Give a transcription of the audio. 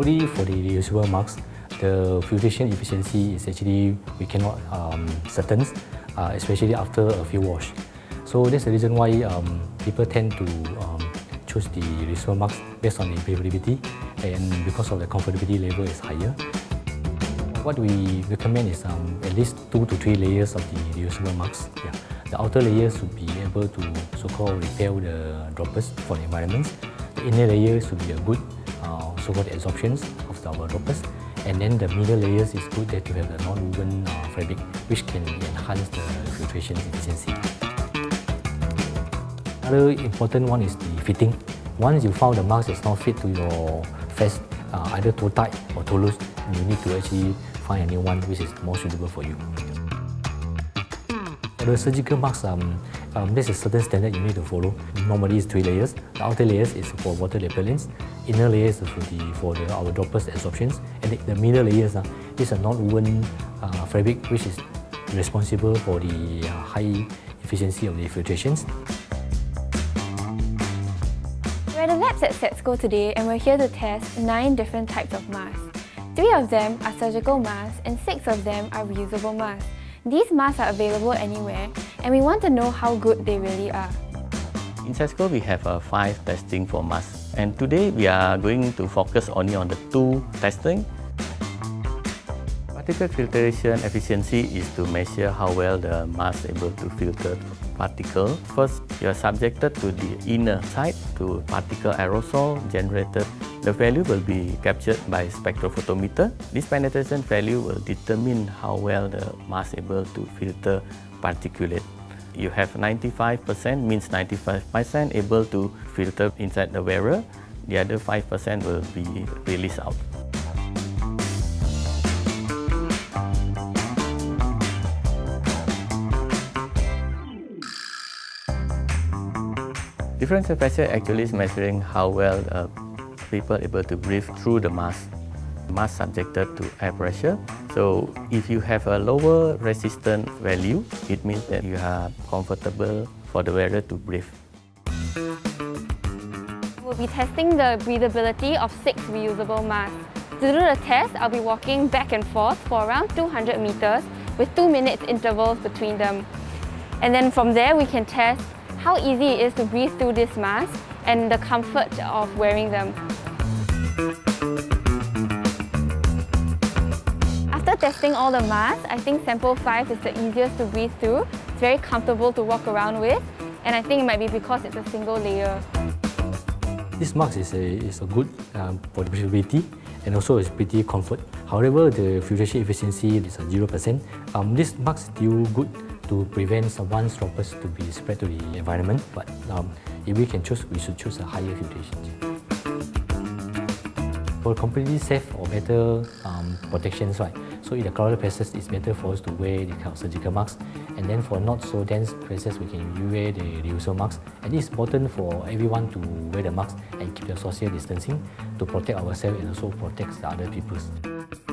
normally for the reusable masks, the filtration efficiency is actually we cannot certain, especially after a few wash. So that's the reason why people tend to choose the reusable mask based on the breathability and because of the comfortability level is higher. What we recommend is at least 2 to 3 layers of the reusable masks. Yeah. The outer layers should be able to so-called repel the droplets from the environments. The inner layers should be a good so-called absorptions of our droplets. And then the middle layers is good that you have a non-woven fabric which can enhance the filtration efficiency. Another important one is the fitting. Once you found the mask that's not fit to your face, either too tight or too loose, you need to actually find a new one which is more suitable for you. The surgical mask, there's a certain standard you need to follow. Normally it's 3 layers. The outer layers is for water repellents, inner layers is for our droplets absorptions, and the middle layers is a non-woven fabric which is responsible for the high efficiency of the filtrations. We're at the labs at SETSCO today and we're here to test 9 different types of masks. 3 of them are surgical masks and 6 of them are reusable masks. These masks are available anywhere and we want to know how good they really are. In SETSCO, we have 5 testing for masks and today we are going to focus only on the 2 testing. Particle filtration efficiency is to measure how well the mask is able to filter particles. First, you are subjected to the inner side to particle aerosol generated. The value will be captured by spectrophotometer. This penetration value will determine how well the mask is able to filter particulate. You have 95%, means 95% able to filter inside the wearer. The other 5% will be released out. Differential pressure actually is measuring how well people are able to breathe through the mask. Mask subjected to air pressure. So if you have a lower resistance value, it means that you are comfortable for the wearer to breathe. We'll be testing the breathability of 6 reusable masks. To do the test, I'll be walking back and forth for around 200 meters with 2-minute intervals between them. And then from there, we can test how easy it is to breathe through this mask and the comfort of wearing them. After testing all the masks, I think sample 5 is the easiest to breathe through. It's very comfortable to walk around with, and I think it might be because it's a single layer. This mask is a good for the breathability and also it's pretty comfort. However, the filtration efficiency is a 0%. This mask is still good to prevent someone's droplets to be spread to the environment, but if we can choose, we should choose a higher filtration. For completely safe or better protections, right? So in the crowded places, it's better for us to wear the kind of surgical masks, and then for not so dense places, we can wear the reusable masks. And it's important for everyone to wear the masks and keep the social distancing to protect ourselves and also protect the other people.